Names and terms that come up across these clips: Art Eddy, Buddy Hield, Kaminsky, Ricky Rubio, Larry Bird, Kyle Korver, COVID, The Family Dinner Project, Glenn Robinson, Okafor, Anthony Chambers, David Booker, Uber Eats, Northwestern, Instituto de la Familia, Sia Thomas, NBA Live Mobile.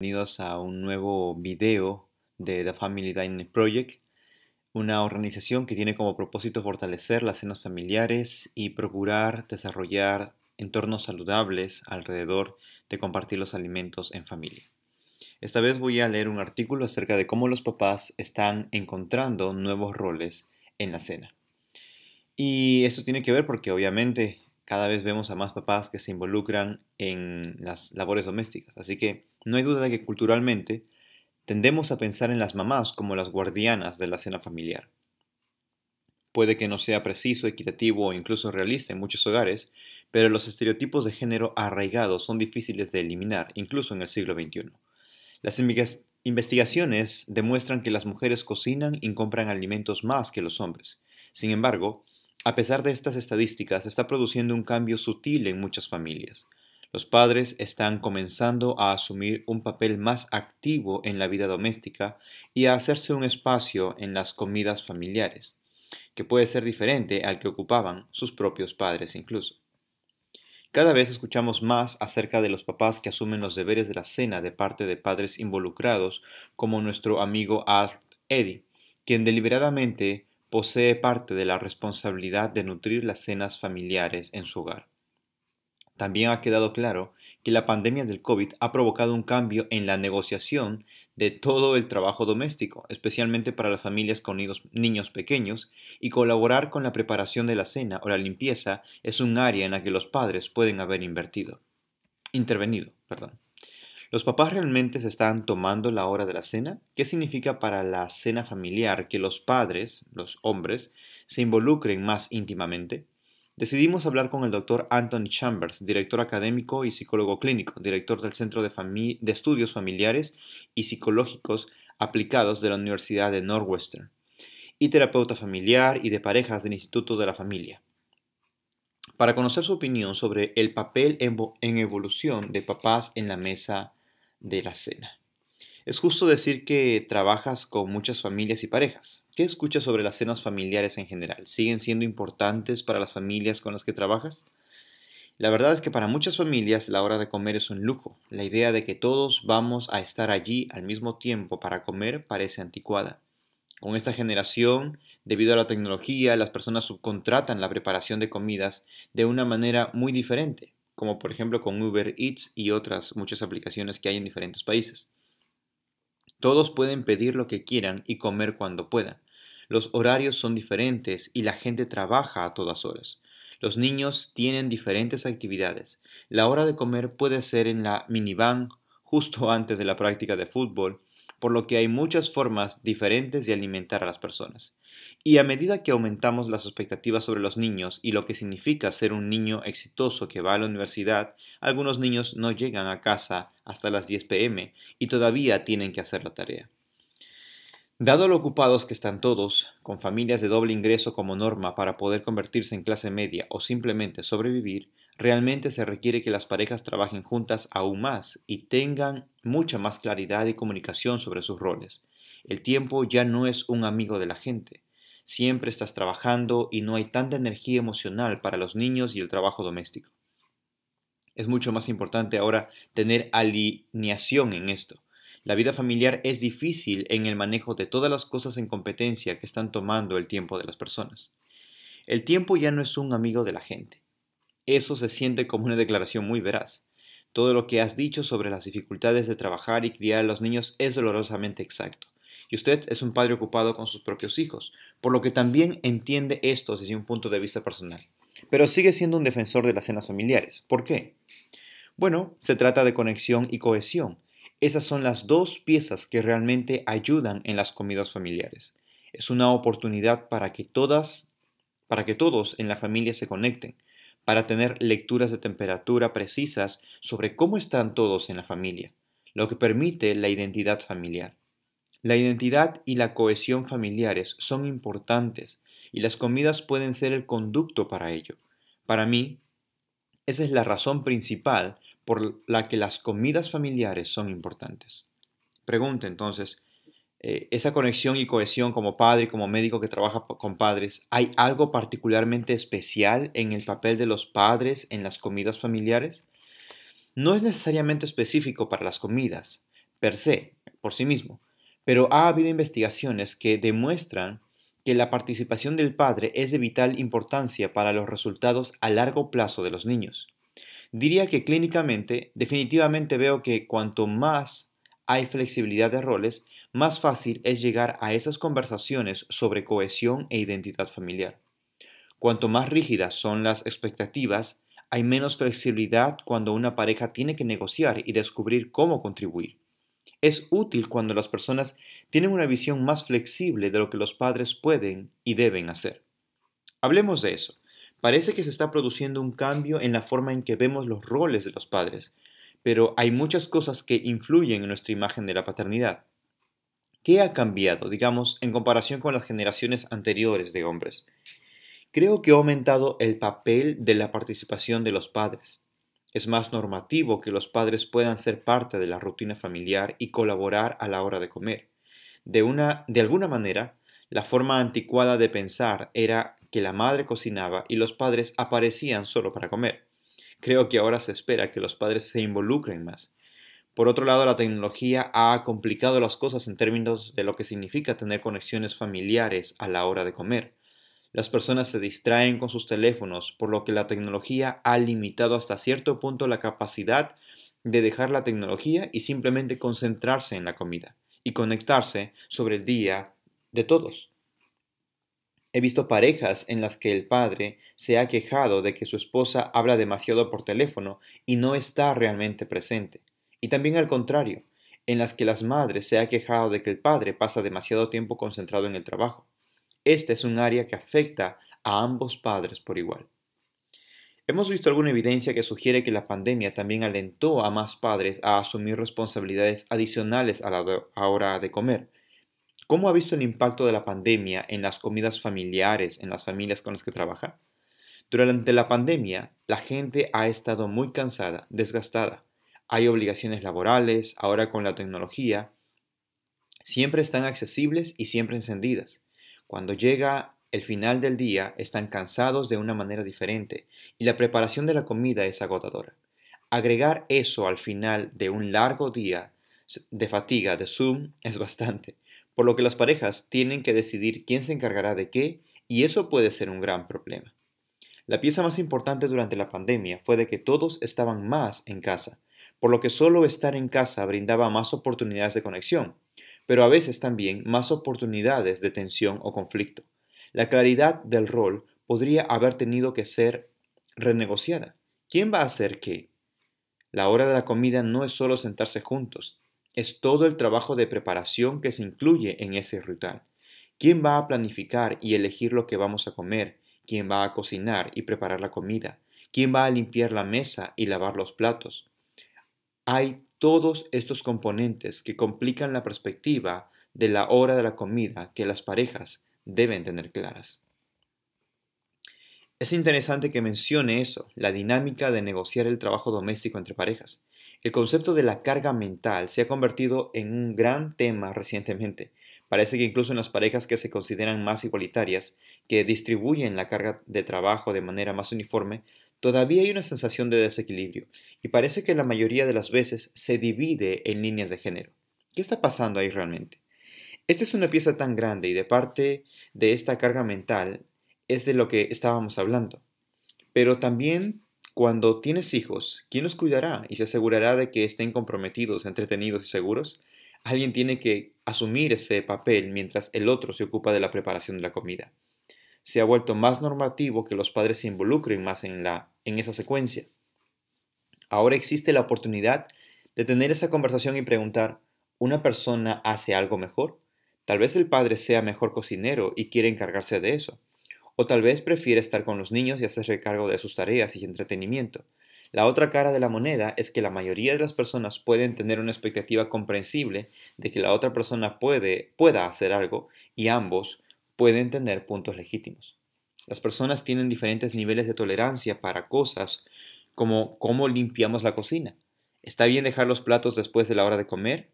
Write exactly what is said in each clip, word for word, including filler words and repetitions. Bienvenidos a un nuevo video de The Family Dinner Project, una organización que tiene como propósito fortalecer las cenas familiares y procurar desarrollar entornos saludables alrededor de compartir los alimentos en familia. Esta vez voy a leer un artículo acerca de cómo los papás están encontrando nuevos roles en la cena. Y esto tiene que ver porque obviamente cada vez vemos a más papás que se involucran en las labores domésticas. Así que no hay duda de que culturalmente tendemos a pensar en las mamás como las guardianas de la cena familiar. Puede que no sea preciso, equitativo o incluso realista en muchos hogares, pero los estereotipos de género arraigados son difíciles de eliminar, incluso en el siglo veintiuno. Las investigaciones demuestran que las mujeres cocinan y compran alimentos más que los hombres. Sin embargo, a pesar de estas estadísticas, se está produciendo un cambio sutil en muchas familias. Los padres están comenzando a asumir un papel más activo en la vida doméstica y a hacerse un espacio en las comidas familiares, que puede ser diferente al que ocupaban sus propios padres incluso. Cada vez escuchamos más acerca de los papás que asumen los deberes de la cena de parte de padres involucrados, como nuestro amigo Art Eddy, quien deliberadamente posee parte de la responsabilidad de nutrir las cenas familiares en su hogar. También ha quedado claro que la pandemia del COVID ha provocado un cambio en la negociación de todo el trabajo doméstico, especialmente para las familias con niños pequeños, y colaborar con la preparación de la cena o la limpieza es un área en la que los padres pueden haber invertido, intervenido, perdón. ¿Los papás realmente se están tomando la hora de la cena? ¿Qué significa para la cena familiar que los padres, los hombres, se involucren más íntimamente? Decidimos hablar con el doctor Anthony Chambers, director académico y psicólogo clínico, director del Centro de, de Estudios Familiares y Psicológicos Aplicados de la Universidad de Northwestern, y terapeuta familiar y de parejas del Instituto de la Familia, para conocer su opinión sobre el papel en evolución de papás en la mesa de la cena. Es justo decir que trabajas con muchas familias y parejas. ¿Qué escuchas sobre las cenas familiares en general? ¿Siguen siendo importantes para las familias con las que trabajas? La verdad es que para muchas familias la hora de comer es un lujo. La idea de que todos vamos a estar allí al mismo tiempo para comer parece anticuada. Con esta generación, debido a la tecnología, las personas subcontratan la preparación de comidas de una manera muy diferente, como por ejemplo con Uber Eats y otras muchas aplicaciones que hay en diferentes países. Todos pueden pedir lo que quieran y comer cuando puedan. Los horarios son diferentes y la gente trabaja a todas horas. Los niños tienen diferentes actividades. La hora de comer puede ser en la minivan, justo antes de la práctica de fútbol, por lo que hay muchas formas diferentes de alimentar a las personas. Y a medida que aumentamos las expectativas sobre los niños y lo que significa ser un niño exitoso que va a la universidad, algunos niños no llegan a casa hasta las diez p m y todavía tienen que hacer la tarea. Dado lo ocupados que están todos, con familias de doble ingreso como norma para poder convertirse en clase media o simplemente sobrevivir, realmente se requiere que las parejas trabajen juntas aún más y tengan mucha más claridad y comunicación sobre sus roles. El tiempo ya no es un amigo de la gente. Siempre estás trabajando y no hay tanta energía emocional para los niños y el trabajo doméstico. Es mucho más importante ahora tener alineación en esto. La vida familiar es difícil en el manejo de todas las cosas en competencia que están tomando el tiempo de las personas. El tiempo ya no es un amigo de la gente. Eso se siente como una declaración muy veraz. Todo lo que has dicho sobre las dificultades de trabajar y criar a los niños es dolorosamente exacto. Y usted es un padre ocupado con sus propios hijos, por lo que también entiende esto desde un punto de vista personal. Pero sigue siendo un defensor de las cenas familiares. ¿Por qué? Bueno, se trata de conexión y cohesión. Esas son las dos piezas que realmente ayudan en las comidas familiares. Es una oportunidad para que todas, para que todos en la familia se conecten, para tener lecturas de temperatura precisas sobre cómo están todos en la familia, lo que permite la identidad familiar. La identidad y la cohesión familiares son importantes y las comidas pueden ser el conducto para ello. Para mí, esa es la razón principal por la que las comidas familiares son importantes. Pregunta entonces, eh, esa conexión y cohesión como padre y como médico que trabaja con padres, ¿hay algo particularmente especial en el papel de los padres en las comidas familiares? No es necesariamente específico para las comidas, per se, por sí mismo. Pero ha habido investigaciones que demuestran que la participación del padre es de vital importancia para los resultados a largo plazo de los niños. Diría que clínicamente, definitivamente veo que cuanto más hay flexibilidad de roles, más fácil es llegar a esas conversaciones sobre cohesión e identidad familiar. Cuanto más rígidas son las expectativas, hay menos flexibilidad cuando una pareja tiene que negociar y descubrir cómo contribuir. Es útil cuando las personas tienen una visión más flexible de lo que los padres pueden y deben hacer. Hablemos de eso. Parece que se está produciendo un cambio en la forma en que vemos los roles de los padres, pero hay muchas cosas que influyen en nuestra imagen de la paternidad. ¿Qué ha cambiado, digamos, en comparación con las generaciones anteriores de hombres? Creo que ha aumentado el papel de la participación de los padres. Es más normativo que los padres puedan ser parte de la rutina familiar y colaborar a la hora de comer. De, una, de alguna manera, la forma anticuada de pensar era que la madre cocinaba y los padres aparecían solo para comer. Creo que ahora se espera que los padres se involucren más. Por otro lado, la tecnología ha complicado las cosas en términos de lo que significa tener conexiones familiares a la hora de comer. Las personas se distraen con sus teléfonos, por lo que la tecnología ha limitado hasta cierto punto la capacidad de dejar la tecnología y simplemente concentrarse en la comida y conectarse sobre el día de todos. He visto parejas en las que el padre se ha quejado de que su esposa habla demasiado por teléfono y no está realmente presente. Y también al contrario, en las que las madres se ha quejado de que el padre pasa demasiado tiempo concentrado en el trabajo. Este es un área que afecta a ambos padres por igual. Hemos visto alguna evidencia que sugiere que la pandemia también alentó a más padres a asumir responsabilidades adicionales a la hora de comer. ¿Cómo ha visto el impacto de la pandemia en las comidas familiares, en las familias con las que trabaja? Durante la pandemia, la gente ha estado muy cansada, desgastada. Hay obligaciones laborales, ahora con la tecnología. Siempre están accesibles y siempre encendidas. Cuando llega el final del día, están cansados de una manera diferente y la preparación de la comida es agotadora. Agregar eso al final de un largo día de fatiga de Zoom es bastante. Por lo que las parejas tienen que decidir quién se encargará de qué, y eso puede ser un gran problema. La pieza más importante durante la pandemia fue de que todos estaban más en casa, por lo que solo estar en casa brindaba más oportunidades de conexión, pero a veces también más oportunidades de tensión o conflicto. La claridad del rol podría haber tenido que ser renegociada. ¿Quién va a hacer qué? La hora de la comida no es solo sentarse juntos. Es todo el trabajo de preparación que se incluye en ese ritual. ¿Quién va a planificar y elegir lo que vamos a comer? ¿Quién va a cocinar y preparar la comida? ¿Quién va a limpiar la mesa y lavar los platos? Hay todos estos componentes que complican la perspectiva de la hora de la comida que las parejas deben tener claras. Es interesante que mencione eso, la dinámica de negociar el trabajo doméstico entre parejas. El concepto de la carga mental se ha convertido en un gran tema recientemente. Parece que incluso en las parejas que se consideran más igualitarias, que distribuyen la carga de trabajo de manera más uniforme, todavía hay una sensación de desequilibrio y parece que la mayoría de las veces se divide en líneas de género. ¿Qué está pasando ahí realmente? Esta es una pieza tan grande y de parte de esta carga mental es de lo que estábamos hablando. Pero también, cuando tienes hijos, ¿quién los cuidará y se asegurará de que estén comprometidos, entretenidos y seguros? Alguien tiene que asumir ese papel mientras el otro se ocupa de la preparación de la comida. Se ha vuelto más normativo que los padres se involucren más en, la, en esa secuencia. Ahora existe la oportunidad de tener esa conversación y preguntar, ¿una persona hace algo mejor? Tal vez el padre sea mejor cocinero y quiere encargarse de eso. O tal vez prefiere estar con los niños y hacerse cargo de sus tareas y entretenimiento. La otra cara de la moneda es que la mayoría de las personas pueden tener una expectativa comprensible de que la otra persona puede, pueda hacer algo y ambos pueden tener puntos legítimos. Las personas tienen diferentes niveles de tolerancia para cosas como cómo limpiamos la cocina. ¿Está bien dejar los platos después de la hora de comer?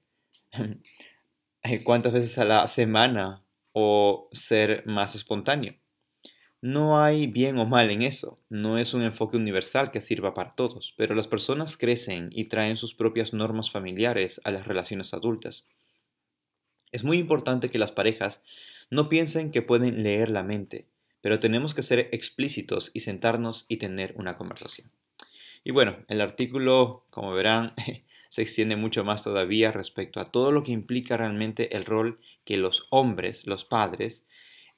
¿Cuántas veces a la semana? ¿O ser más espontáneo? No hay bien o mal en eso, no es un enfoque universal que sirva para todos, pero las personas crecen y traen sus propias normas familiares a las relaciones adultas. Es muy importante que las parejas no piensen que pueden leer la mente, pero tenemos que ser explícitos y sentarnos y tener una conversación. Y bueno, el artículo, como verán, se extiende mucho más todavía respecto a todo lo que implica realmente el rol que los hombres, los padres,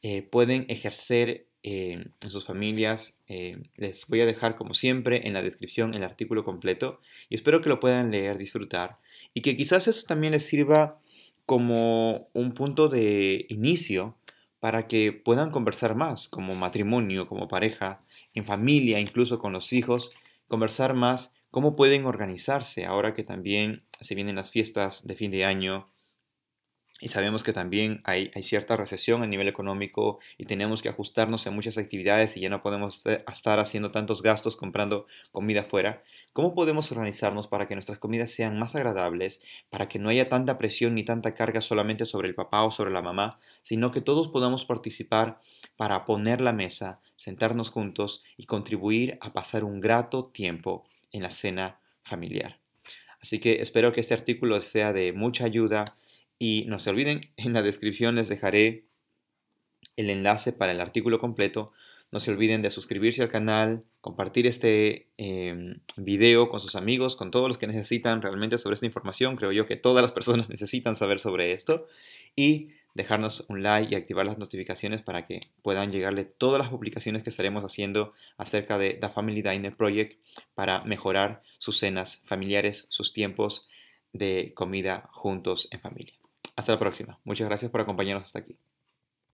eh, pueden ejercer Eh, en sus familias. Eh, les voy a dejar, como siempre, en la descripción el artículo completo y espero que lo puedan leer, disfrutar y que quizás eso también les sirva como un punto de inicio para que puedan conversar más como matrimonio, como pareja, en familia, incluso con los hijos, conversar más cómo pueden organizarse ahora que también se vienen las fiestas de fin de año. Y sabemos que también hay, hay cierta recesión a nivel económico y tenemos que ajustarnos a muchas actividades y ya no podemos estar haciendo tantos gastos comprando comida afuera. ¿Cómo podemos organizarnos para que nuestras comidas sean más agradables, para que no haya tanta presión ni tanta carga solamente sobre el papá o sobre la mamá, sino que todos podamos participar para poner la mesa, sentarnos juntos y contribuir a pasar un grato tiempo en la cena familiar? Así que espero que este artículo sea de mucha ayuda. Y no se olviden, en la descripción les dejaré el enlace para el artículo completo. No se olviden de suscribirse al canal, compartir este eh, video con sus amigos, con todos los que necesitan realmente sobre esta información. Creo yo que todas las personas necesitan saber sobre esto. Y dejarnos un like y activar las notificaciones para que puedan llegarle todas las publicaciones que estaremos haciendo acerca de The Family Dinner Project para mejorar sus cenas familiares, sus tiempos de comida juntos en familia. Hasta la próxima. Muchas gracias por acompañarnos hasta aquí.